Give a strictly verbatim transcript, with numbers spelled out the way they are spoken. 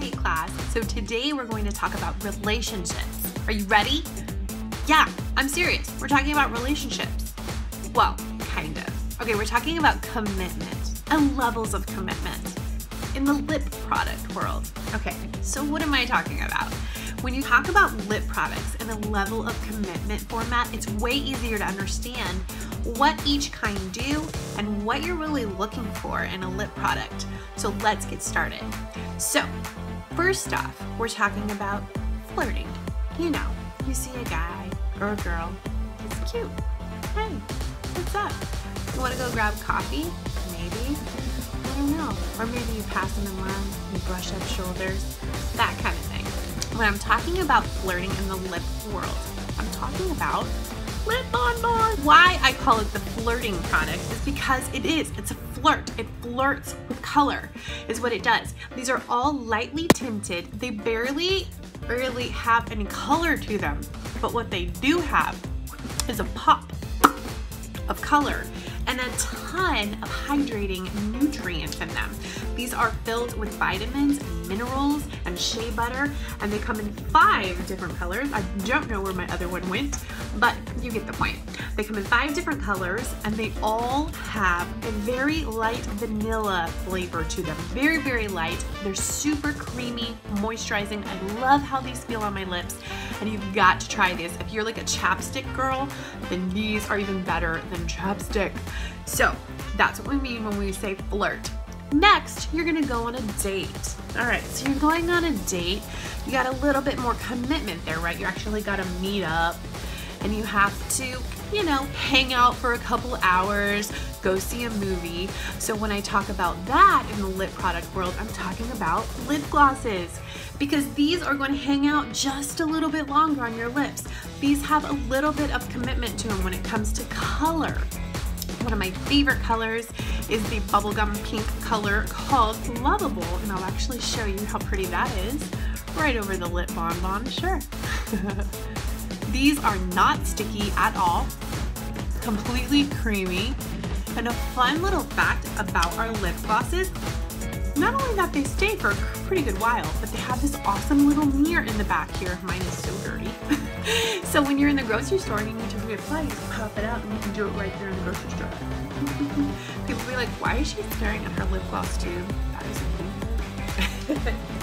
Hey class, so today we're going to talk about relationships. Are you ready? Yeah, I'm serious. We're talking about relationships. Well, kind of. Okay, we're talking about commitment and levels of commitment in the lip product world. Okay, so what am I talking about? When you talk about lip products and the level of commitment format, it's way easier to understand what each kind do and what you're really looking for in a lip product. So let's get started. So first off, we're talking about flirting. You know, you see a guy or a girl, it's cute. Hey, what's up? You wanna go grab coffee? Maybe, I don't know. Or maybe you pass them around, you brush up shoulders, that kind of thing. When I'm talking about flirting in the lip world, I'm talking about lip bonbon. Why I call it the flirting product is because it is. It's a flirt. It flirts with color is what it does. These are all lightly tinted. They barely, barely have any color to them. But what they do have is a pop of color and a ton of hydrating nutrients in them. These are filled with vitamins and minerals and shea butter, and they come in five different colors. I don't know where my other one went, but you get the point. They come in five different colors, and they all have a very light vanilla flavor to them. Very, very light. They're super creamy, moisturizing. I love how these feel on my lips, and you've got to try these. If you're like a chapstick girl, then these are even better than chapstick. So that's what we mean when we say flirt. Next, you're gonna go on a date. All right, so you're going on a date. You got a little bit more commitment there, right? You actually gotta meet up and you have to, you know, hang out for a couple hours, go see a movie. So when I talk about that in the lip product world, I'm talking about lip glosses, because these are going to hang out just a little bit longer on your lips. These have a little bit of commitment to them when it comes to color. One of my favorite colors is the bubblegum pink color called Lovable, and I'll actually show you how pretty that is right over the lip bonbon, sure. These are not sticky at all, completely creamy, and a fun little fact about our lip glosses, not only that they stay for a pretty good while, but they have this awesome little mirror in the back here. Mine is so dirty. So when you're in the grocery store and you need to reapply, you just pop it out and you can do it right there in the grocery store. People will be like, why is she staring at her lip gloss tube? That is amazing.